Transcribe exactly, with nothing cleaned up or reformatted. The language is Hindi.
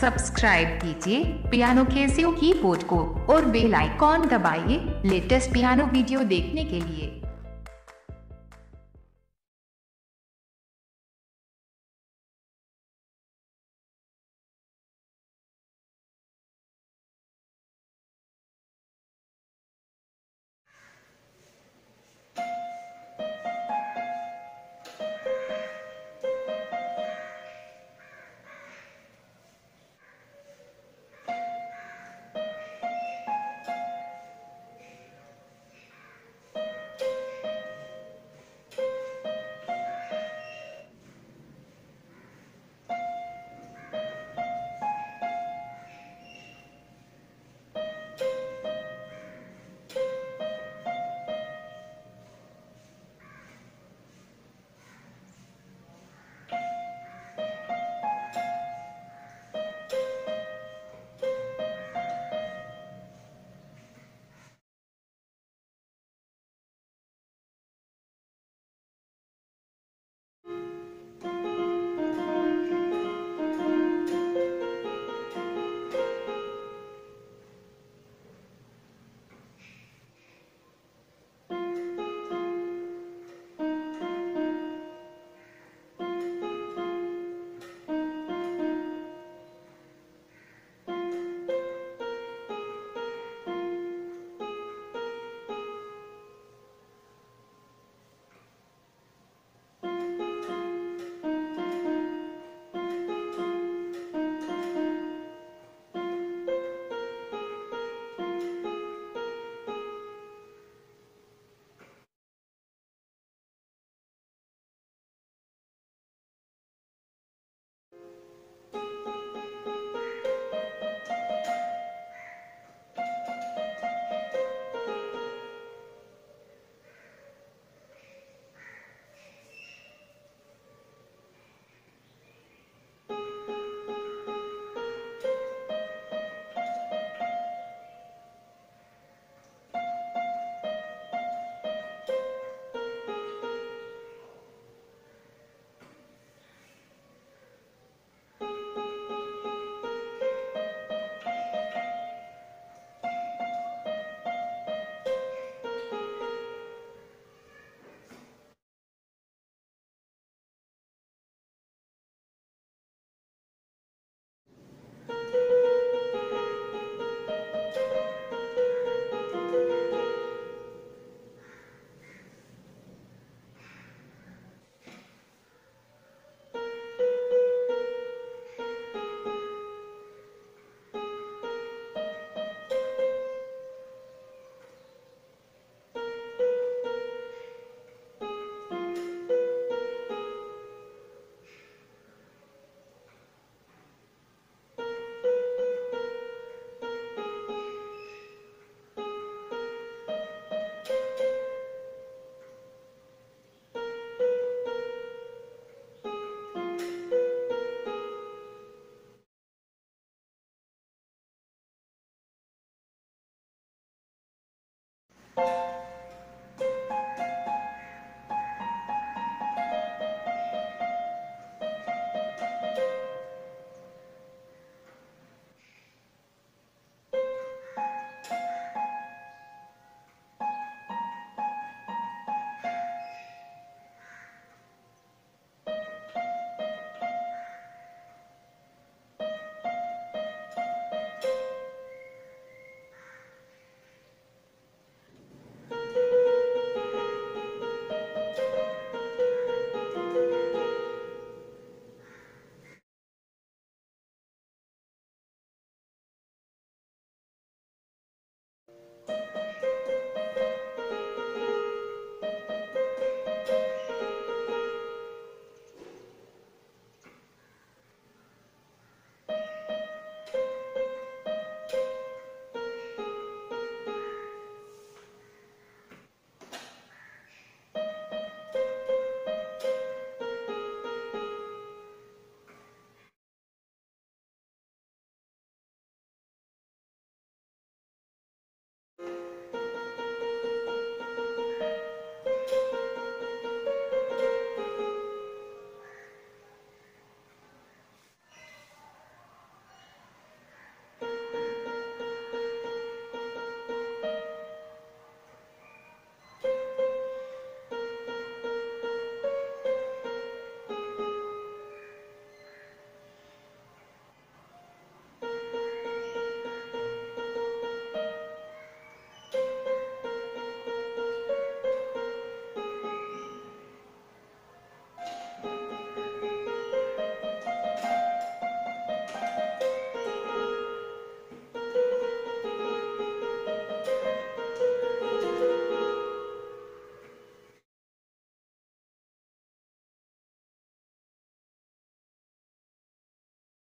सब्सक्राइब कीजिए पियानो कैसियो कीबोर्ड को और बेल आइकॉन दबाइए लेटेस्ट पियानो वीडियो देखने के लिए।